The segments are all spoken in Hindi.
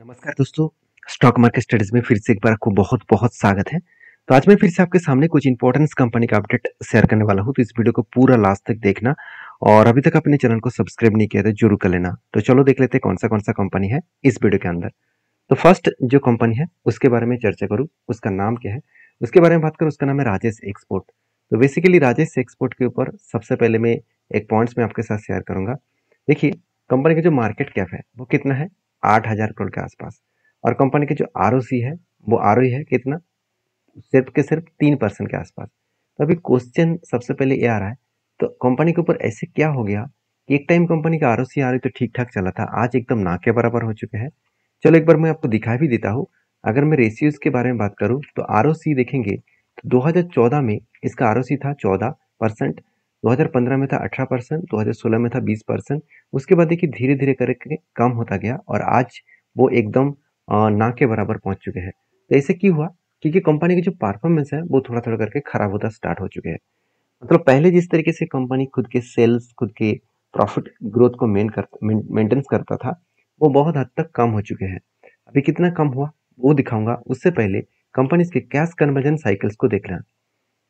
नमस्कार दोस्तों, स्टॉक मार्केट स्टडीज में फिर से एक बार आपको बहुत बहुत स्वागत है। तो आज मैं फिर से आपके सामने कुछ इंपॉर्टेंट कंपनी का अपडेट शेयर करने वाला हूं, तो इस वीडियो को पूरा लास्ट तक देखना और अभी तक अपने चैनल को सब्सक्राइब नहीं किया तो जरूर कर लेना। तो चलो देख लेते हैं कौन सा कंपनी है इस वीडियो के अंदर। तो फर्स्ट जो कंपनी है उसके बारे में चर्चा करूँ, उसका नाम क्या है उसके बारे में बात करूँ, उसका नाम है राजेश एक्सपोर्ट। तो बेसिकली राजेश एक्सपोर्ट के ऊपर सबसे पहले मैं एक पॉइंट्स में आपके साथ शेयर करूँगा। देखिए कंपनी का जो मार्केट कैप है वो कितना है, 8,000 करोड़ के आसपास, और कंपनी की जो आरओसी है वो आरओई है कितना, सिर्फ 3% के आसपास। तो अभी क्वेश्चन सबसे पहले ये आ रहा है तो कंपनी के ऊपर ऐसे क्या हो गया कि एक टाइम कंपनी का आरओसी आरओई तो ठीक ठाक चला था, आज एकदम ना के बराबर हो चुके हैं। चलो एक बार मैं आपको दिखा भी देता हूँ। अगर मैं रेशियोज के बारे में बात करूँ तो आरओसी देखेंगे तो 2014 में इसका आरओसी था 14%, 2015 में था 18%, 2016 में था 20%। उसके बाद देखिए धीरे धीरे करके कम होता गया और आज वो एकदम ना के बराबर पहुंच चुके हैं। तो ऐसे क्यों हुआ, क्योंकि कंपनी की जो परफॉर्मेंस है वो थोड़ा थोड़ा करके खराब होता स्टार्ट हो चुके हैं। मतलब पहले जिस तरीके से कंपनी खुद के सेल्स, खुद के प्रॉफिट ग्रोथ को मेंटेन्स करता था, वो बहुत हद तक कम हो चुके हैं। अभी कितना कम हुआ वो दिखाऊंगा, उससे पहले कंपनीज के कैश कन्वर्जन साइकिल्स को देखना।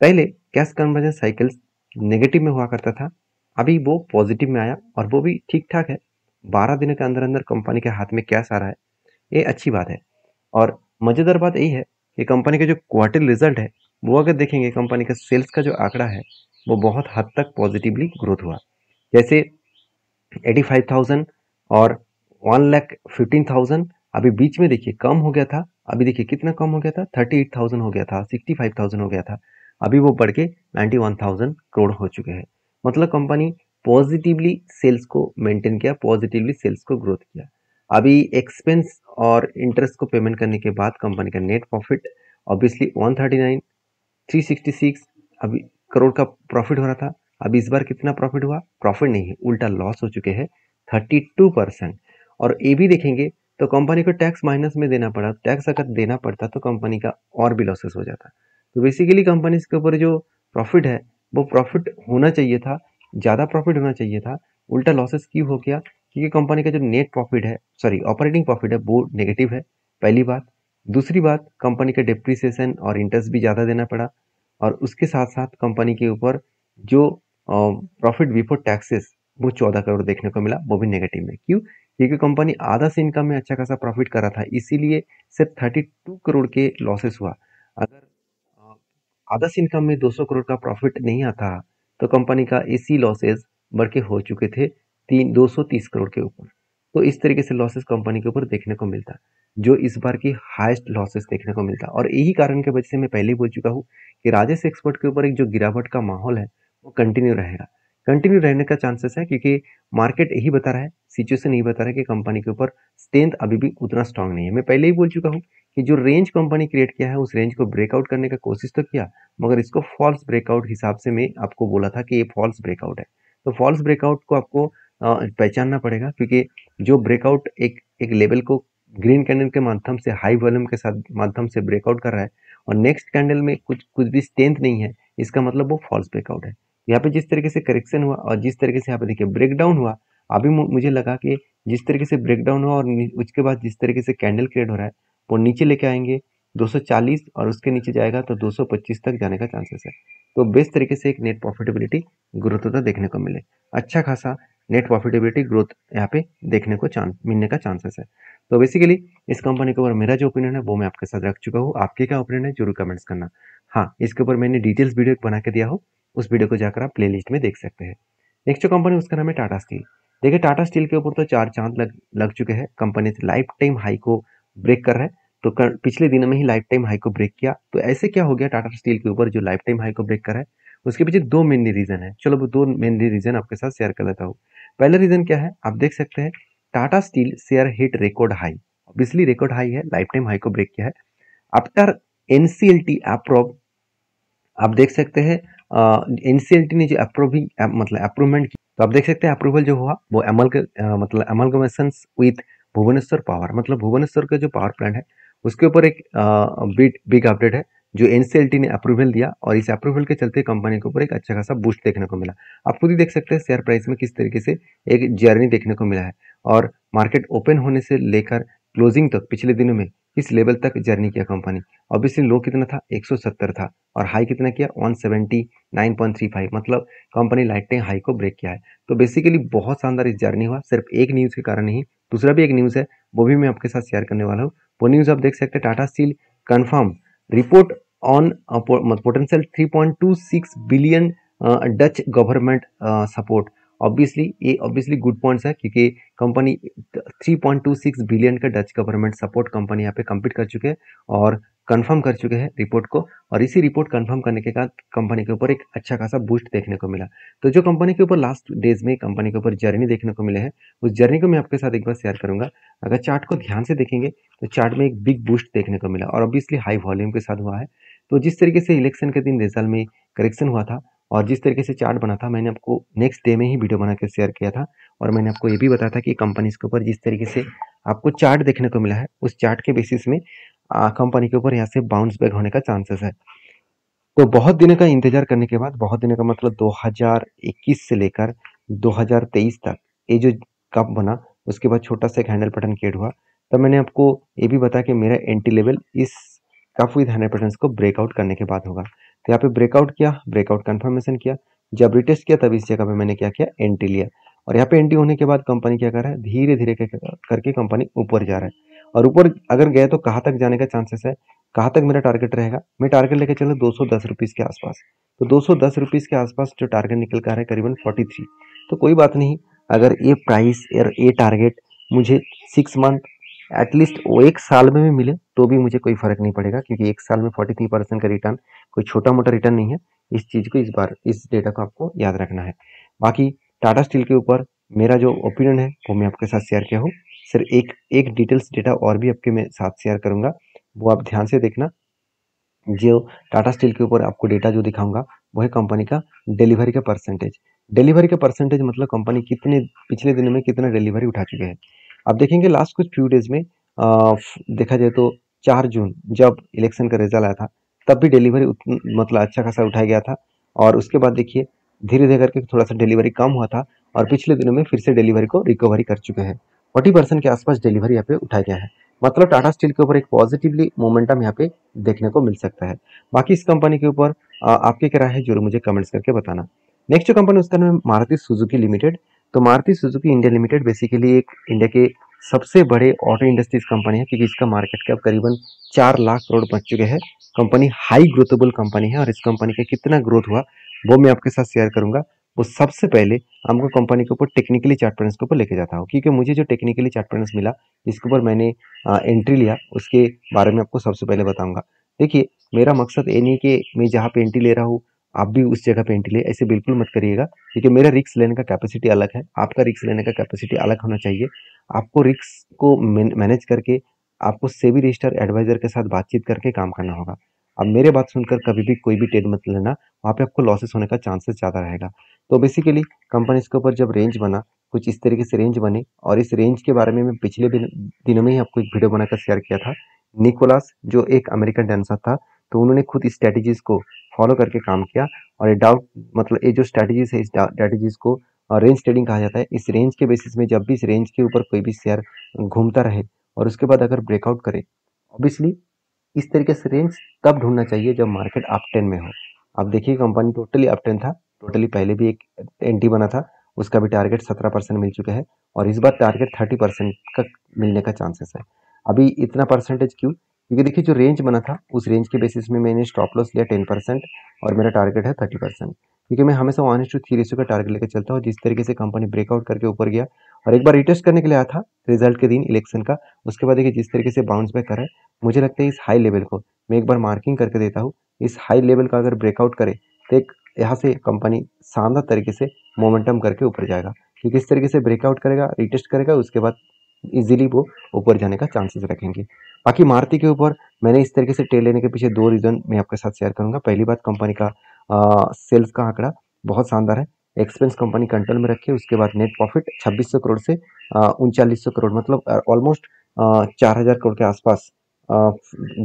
पहले कैश कन्वर्जन साइकिल्स नेगेटिव में हुआ करता था, अभी वो पॉजिटिव में आया और वो भी ठीक ठाक है। 12 दिनों के अंदर अंदर कंपनी के हाथ में कैश आ रहा है, ये अच्छी बात है। और मज़ेदार बात यही है कि कंपनी के जो क्वार्टरली रिजल्ट है वो अगर देखेंगे, कंपनी का सेल्स का जो आंकड़ा है वो बहुत हद तक पॉजिटिवली ग्रोथ हुआ, जैसे 85,000 और 1,15,000। अभी बीच में देखिए कम हो गया था, अभी देखिए कितना कम हो गया था, 38,000 हो गया था, 65,000 हो गया था, अभी वो बढ़ के 91,000 करोड़ हो चुके हैं। मतलब कंपनी पॉजिटिवली सेल्स को मेंटेन किया, पॉजिटिवली सेल्स को ग्रोथ किया। अभी एक्सपेंस और इंटरेस्ट को पेमेंट करने के बाद कंपनी का नेट प्रॉफिट ऑब्वियसली 139,366 अभी करोड़ का प्रॉफिट हो रहा था, अभी इस बार कितना प्रॉफिट हुआ, प्रॉफिट नहीं है उल्टा लॉस हो चुके हैं 32%। और ये भी देखेंगे तो कंपनी को टैक्स माइनस में देना पड़ा, टैक्स अगर देना पड़ता तो कंपनी का और भी लॉसेस हो जाता। तो बेसिकली कंपनी के ऊपर जो प्रॉफिट है वो प्रॉफिट होना चाहिए था, ज़्यादा प्रॉफिट होना चाहिए था, उल्टा लॉसेस क्यों हो गया, क्योंकि कंपनी का जो नेट प्रॉफिट है, सॉरी ऑपरेटिंग प्रॉफिट है, वो नेगेटिव है, पहली बात। दूसरी बात, कंपनी का डिप्रिसिएशन और इंटरेस्ट भी ज़्यादा देना पड़ा, और उसके साथ साथ कंपनी के ऊपर जो प्रॉफिट बिफोर टैक्सेस वो 14 करोड़ देखने को मिला, वो भी नेगेटिव में। क्यों, क्योंकि कंपनी आधा से इनकम में अच्छा खासा प्रॉफिट करा था, इसीलिए सिर्फ 32 करोड़ के लॉसेस हुआ। अगर आधा से इनकम में 200 करोड़ का प्रॉफिट नहीं आता तो कंपनी का इसी लॉसेस बढ़ के हो चुके थे 230 करोड़ के ऊपर। तो इस तरीके से लॉसेस कंपनी के ऊपर देखने को मिलता, जो इस बार की हाईएस्ट लॉसेस देखने को मिलता। और यही कारण के वजह से मैं पहले ही बोल चुका हूँ कि राजेश एक्सपोर्ट के ऊपर एक जो गिरावट का माहौल है वो कंटिन्यू रहेगा, कंटिन्यू रहने का चांसेस है, क्योंकि मार्केट यही बता रहा है, सिचुएसन यही बता रहा है कि कंपनी के ऊपर स्ट्रेंथ अभी भी उतना स्ट्रांग नहीं है। मैं पहले ही बोल चुका हूँ कि जो रेंज कंपनी क्रिएट किया है उस रेंज को ब्रेकआउट करने का कोशिश तो किया, मगर इसको फॉल्स ब्रेकआउट हिसाब से मैं आपको बोला था कि ये फॉल्स ब्रेकआउट है। तो फॉल्स ब्रेकआउट को आपको पहचानना पड़ेगा, क्योंकि जो ब्रेकआउट एक लेवल को ग्रीन कैंडल के माध्यम से हाई वॉल्यूम के साथ माध्यम से ब्रेकआउट कर रहा है और नेक्स्ट कैंडल में कुछ भी स्ट्रेंथ नहीं है, इसका मतलब वो फॉल्स ब्रेकआउट है। यहाँ पे जिस तरीके से करेक्शन हुआ और जिस तरीके से यहाँ पे देखिए ब्रेकडाउन हुआ, अभी मुझे लगा कि जिस तरीके से ब्रेकडाउन हुआ और उसके बाद जिस तरीके से कैंडल क्रिएट हो रहा है वो नीचे लेके आएंगे 240 और उसके नीचे जाएगा तो 225 तक जाने का चांसेस है। तो बेस्ट तरीके से एक नेट प्रॉफिटेबिलिटी ग्रोथ होता देखने को मिले, अच्छा खासा नेट प्रॉफिटेबिलिटी ग्रोथ यहाँ पे देखने को मिलने का चांसेस है। तो बेसिकली इस कंपनी के ऊपर मेरा जो ओपिनियन है वो मैं आपके साथ रख चुका हूँ, आपके क्या ओपिनियन है जरूर कमेंट्स करना। हाँ, इसके ऊपर मैंने डिटेल्स वीडियो बना के दिया हो, उस वीडियो को जाकर आप प्लेलिस्ट में देख सकते हैं। नेक्स्ट जो कंपनी उसका नाम है टाटा स्टील। देखिए टाटा स्टील के ऊपर तो 4 चांद लग चुके हैं, कंपनी लाइफ टाइम हाई को ब्रेक कर रहा है। तो पिछले दिनों में ही लाइफ टाइम हाई को ब्रेक किया। तो ऐसे क्या हो गया टाटा स्टील के ऊपर जो लाइफ टाइम हाई को ब्रेक कर रहा है, उसके पीछे दो मेनली रीज़न है। चलो वो दो मेनली रीज़न आपके साथ शेयर कर लेता हूँ। पहला रीज़न क्या है, आप देख सकते हैं Tata steel share hit record high, obviously record high है, लाइफ टाइम हाई को ब्रेक किया है। आफ्टर NCLT अप्रूव, आप देख सकते हैं NCLT ने जो अप्रूविंग मतलब अप्रूवमेंट की, तो आप देख सकते हैं अप्रूवल जो हुआ वो मतलब एमलगमेशन विथ भुवनेश्वर पावर, मतलब भुवनेश्वर का जो पावर प्लांट है उसके ऊपर एक बिग अपडेट है जो NCLT ने अप्रूवल दिया, और इस अप्रूवल के चलते कंपनी के ऊपर एक अच्छा खासा बूस्ट देखने को मिला। आप खुद ही देख सकते हैं शेयर प्राइस में किस तरीके से एक जर्नी देखने को मिला है, और मार्केट ओपन होने से लेकर क्लोजिंग तक पिछले दिनों में इस लेवल तक जर्नी किया कंपनी। ऑब्वियसली लो कितना था 170 था और हाई कितना किया 179.35, मतलब कंपनी लाइट टाइम हाई को ब्रेक किया है। तो बेसिकली बहुत शानदार इस जर्नी हुआ, सिर्फ एक न्यूज़ के कारण नहीं। दूसरा भी एक न्यूज़ है, वो भी मैं आपके साथ शेयर करने वाला हूँ। वो न्यूज़ आप देख सकते हैं, Tata steel confirm report on potential 3.26 billion Dutch government support. Obviously ये गुड पॉइंट्स है क्योंकि कंपनी 3.26 बिलियन का डच गवर्नमेंट सपोर्ट कंपनी यहाँ पे कंप्लीट कर चुके हैं और कंफर्म कर चुके हैं रिपोर्ट को। और इसी रिपोर्ट कंफर्म करने के बाद कंपनी के ऊपर एक अच्छा खासा बूस्ट देखने को मिला। तो जो कंपनी के ऊपर लास्ट डेज में कंपनी के ऊपर जर्नी देखने को मिले हैं, उस जर्नी को मैं आपके साथ एक बार शेयर करूंगा। अगर चार्ट को ध्यान से देखेंगे तो चार्ट में एक बिग बूस्ट देखने को मिला और ऑब्वियसली हाई वॉल्यूम के साथ हुआ है। तो जिस तरीके से इलेक्शन के दिन रिजल्ट में करेक्शन हुआ था और जिस तरीके से चार्ट बना था, मैंने आपको नेक्स्ट डे में ही वीडियो बना के शेयर किया था और मैंने आपको ये भी बताया था कि कंपनीज के ऊपर जिस तरीके से आपको चार्ट देखने को मिला है, उस चार्ट के बेसिस में कंपनी के ऊपर यहाँ से बाउंस बैक होने का चांसेस है। तो बहुत दिनों का इंतजार करने के बाद, बहुत दिनों का मतलब 2021 से लेकर 2023 तक ये जो कप बना, उसके बाद छोटा सा एक हैंडल पैटर्न क्रिएट हुआ। तब मैंने आपको ये भी बताया कि मेरा एंटी लेवल इस कप विद हैंडल पैटर्न को ब्रेकआउट करने के बाद होगा। तो यहाँ पे ब्रेकआउट किया, ब्रेकआउट कंफर्मेशन किया, जब रिटेस्ट किया तब इस जगह पे मैंने क्या किया एंट्री लिया। और यहाँ पे एंट्री होने के बाद कंपनी क्या कर रहा है, धीरे धीरे करके कंपनी ऊपर जा रहा है। और ऊपर अगर गए तो कहाँ तक जाने का चांसेस है, कहाँ तक मेरा टारगेट रहेगा। मैं टारगेट लेके चलूँ 210 रुपीज़ के आसपास। तो 210 रुपीज़ के आसपास जो टारगेट निकल कर रहा है करीबन 43। तो कोई बात नहीं, अगर ये प्राइस और ये टारगेट मुझे 6 मंथ एटलीस्ट वो एक साल में भी मिले तो भी मुझे कोई फर्क नहीं पड़ेगा, क्योंकि एक साल में 43% का रिटर्न कोई छोटा मोटा रिटर्न नहीं है। इस चीज़ को, इस बार इस डेटा को आपको याद रखना है। बाकी टाटा स्टील के ऊपर मेरा जो ओपिनियन है वो मैं आपके साथ शेयर किया हूँ। सिर्फ एक डिटेल्स डेटा और भी आपके मैं साथ शेयर करूँगा, वो आप ध्यान से देखना। जो टाटा स्टील के ऊपर आपको डेटा जो दिखाऊंगा वो है कंपनी का डिलीवरी का परसेंटेज। डिलीवरी का परसेंटेज मतलब कंपनी कितने पिछले दिनों में कितना डिलीवरी उठा चुके हैं। आप देखेंगे लास्ट कुछ फ्यू डेज में देखा जाए तो 4 जून जब इलेक्शन का रिजल्ट आया था तब भी डिलीवरी मतलब अच्छा खासा उठाया गया था। और उसके बाद देखिए धीरे धीरे करके थोड़ा सा डिलीवरी कम हुआ था और पिछले दिनों में फिर से डिलीवरी को रिकवरी कर चुके हैं। 40% के आसपास डिलीवरी यहाँ पे उठाया गया है, मतलब टाटा स्टील के ऊपर एक पॉजिटिवली मोमेंटम यहाँ पे देखने को मिल सकता है। बाकी इस कंपनी के ऊपर आपकी क्या राय है जरूर मुझे कमेंट्स करके बताना। नेक्स्ट जो कंपनी उसका नाम है मारुति सुजुकी लिमिटेड। तो Maruti Suzuki India limited basically एक इंडिया के सबसे बड़े ऑटो इंडस्ट्रीज कंपनी है, क्योंकि इसका मार्केट कैप करीबन 4 लाख करोड़ पहुंच चुके हैं। कंपनी हाई ग्रोथेबल कंपनी है और इस कंपनी का कितना ग्रोथ हुआ वो मैं आपके साथ शेयर करूंगा। वो सबसे पहले हमको कंपनी के ऊपर टेक्निकली चार्ट पैटर्न्स के ऊपर लेके जाता हूँ, क्योंकि मुझे जो टेक्निकली चार्ट पैटर्न्स मिला इसके ऊपर मैंने एंट्री लिया, उसके बारे में आपको सबसे पहले बताऊँगा। देखिए मेरा मकसद ये नहीं कि मैं जहाँ पे एंट्री ले रहा हूँ आप भी उस जगह पे एंट्री ले, ऐसे बिल्कुल मत करिएगा, क्योंकि मेरा रिस्क लेने का कैपेसिटी अलग है, आपका रिस्क लेने का कैपेसिटी अलग होना चाहिए। आपको रिस्क को मैनेज करके आपको सेबी रजिस्टर्ड एडवाइजर के साथ बातचीत करके काम करना होगा। अब मेरे बात सुनकर कभी भी कोई भी ट्रेड मत लेना, वहाँ पे आपको लॉसेस होने का चांसेस ज़्यादा रहेगा। तो बेसिकली कंपनी के ऊपर जब रेंज बना, कुछ इस तरीके से रेंज बने, और इस रेंज के बारे में मैं पिछले दिनों में ही आपको एक वीडियो बनाकर शेयर किया था। निकोलास जो एक अमेरिकन डांसर था, तो उन्होंने खुद इस स्ट्रैटेजीज को फॉलो करके काम किया और ये डाउट मतलब ये जो स्ट्रैटेजीज है, इस स्ट्रैटेजीज को रेंज ट्रेडिंग कहा जाता है। इस रेंज के बेसिस में जब भी इस रेंज के ऊपर कोई भी शेयर घूमता रहे और उसके बाद अगर ब्रेकआउट करे, ऑब्वियसली इस तरीके से रेंज तब ढूंढना चाहिए जब मार्केट अपट्रेंड में हो। आप देखिए कंपनी टोटली अपट्रेंड था, टोटली पहले भी एक एंटी बना था, उसका भी टारगेट 17% मिल चुका है और इस बार टारगेट 30% का मिलने का चांसेस है। अभी इतना परसेंटेज क्यों, क्योंकि देखिए जो रेंज बना था उस रेंज के बेसिस में मैंने स्टॉप लॉस लिया 10% और मेरा टारगेट है 30%, क्योंकि मैं हमेशा 1:3 रेशो का टारगेट लेकर चलता हूँ। जिस तरीके से कंपनी ब्रेकआउट करके ऊपर गया और एक बार रिटेस्ट करने के लिए आया था रिजल्ट के दिन इलेक्शन का, उसके बाद देखिए जिस तरीके से बाउंस बैक कर रहा है, मुझे लगता है इस हाई लेवल को मैं एक बार मार्किंग करके देता हूँ। इस हाई लेवल का अगर ब्रेकआउट करे तो एक यहाँ से कंपनी शानदार तरीके से मोमेंटम करके ऊपर जाएगा, क्योंकि इस तरीके से ब्रेकआउट करेगा, रिटेस्ट करेगा, उसके बाद इजीली वो ऊपर जाने का चांसेस रखेंगे। बाकी मारुति के ऊपर मैंने इस तरीके से ट्रेड लेने के पीछे 2 रीज़न मैं आपके साथ शेयर करूंगा। पहली बात, कंपनी का सेल्स का आंकड़ा बहुत शानदार है, एक्सपेंस कंपनी कंट्रोल में रखे, उसके बाद नेट प्रॉफिट 2600 करोड़ से 3900 करोड़, मतलब ऑलमोस्ट 4000 करोड़ के आसपास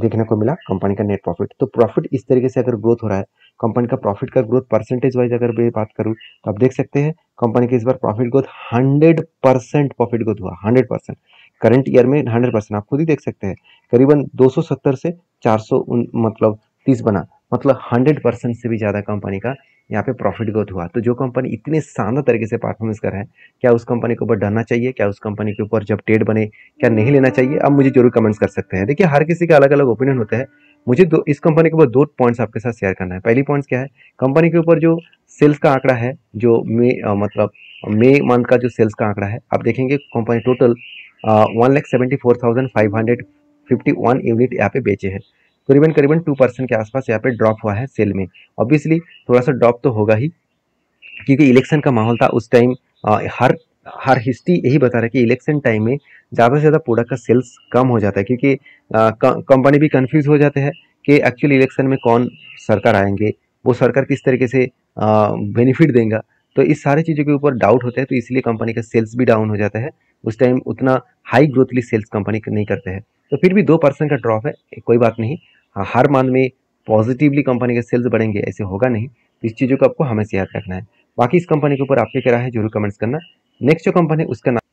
देखने को मिला कंपनी का नेट प्रॉफिट। तो प्रॉफिट इस तरीके से अगर ग्रोथ हो रहा है कंपनी का प्रॉफिट का ग्रोथ परसेंटेज वाइज अगर मैं बात करूँ तो आप देख सकते हैं कंपनी की इस बार प्रॉफिट ग्रोथ 100% प्रॉफिट ग्रोथ हुआ 100%, करंट ईयर में 100%। आप खुद ही देख सकते हैं करीबन 270 से 400 मतलब 30 बना, मतलब 100% से भी ज़्यादा कंपनी का यहाँ पे प्रॉफिट ग्रोथ हुआ। तो जो कंपनी इतने शानदार तरीके से परफॉर्मेंस कर रहा है, क्या उस कंपनी के ऊपर डरना चाहिए, क्या उस कंपनी के ऊपर जब ट्रेड बने क्या नहीं लेना चाहिए, आप मुझे जरूर कमेंट्स कर सकते हैं। देखिए हर किसी का अलग अलग ओपिनियन होता है। मुझे इस कंपनी के ऊपर 2 पॉइंट्स आपके साथ शेयर करना है। पहली पॉइंट्स क्या है, कंपनी के ऊपर जो सेल्स का आंकड़ा है, जो मई मंथ का जो सेल्स का आंकड़ा है, आप देखेंगे कंपनी टोटल 1,74,551 यूनिट यहाँ पे बेचे हैं। करीबन 2% के आसपास यहाँ पे ड्रॉप हुआ है सेल में। ऑब्वियसली थोड़ा सा ड्रॉप तो होगा ही क्योंकि इलेक्शन का माहौल था उस टाइम। हर हिस्ट्री यही बता रहा है कि इलेक्शन टाइम में ज़्यादा से ज़्यादा प्रोडक्ट का सेल्स कम हो जाता है क्योंकि कंपनी भी कंफ्यूज हो जाते हैं कि एक्चुअली इलेक्शन में कौन सरकार आएंगे, वो सरकार किस तरीके से बेनिफिट देंगे, तो इस सारी चीज़ों के ऊपर डाउट होता है। तो इसलिए कंपनी का सेल्स भी डाउन हो जाता है उस टाइम, उतना हाई ग्रोथली सेल्स कंपनी नहीं करते हैं। तो फिर भी 2% का ड्रॉप है, कोई बात नहीं, हर मंथ में पॉजिटिवली कंपनी के सेल्स बढ़ेंगे ऐसे होगा नहीं। तो इस चीज़ों को आपको हमेशा याद रखना है। बाकी इस कंपनी के ऊपर आपके क्या राय है जरूर कमेंट्स करना। नेक्स्ट जो कंपनी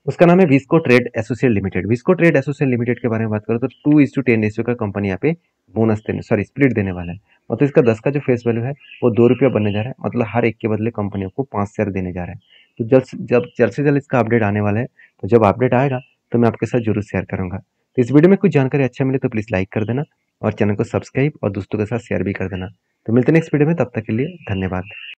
उसका नाम है Visco trade associate limited. Visco trade associate limited के बारे में बात करो तो 2:10 का कंपनी यहाँ पे बोनस स्प्लिट देने वाला है। मतलब इसका 10 का जो फेस वैल्यू है वो ₹2 बनने जा रहा है, मतलब हर एक के बदले कंपनी आपको 5 शेयर देने जा रहा है। तो जल्द से जल्द इसका अपडेट आने वाला है। तो जब अपडेट आएगा तो मैं आपके साथ जरूर शेयर करूँगा। तो इस वीडियो में कुछ जानकारी अच्छा मिले तो प्लीज़ लाइक कर देना और चैनल को सब्सक्राइब और दोस्तों के साथ शेयर भी कर देना। तो मिलते हैं नेक्स्ट वीडियो में, तब तक के लिए धन्यवाद।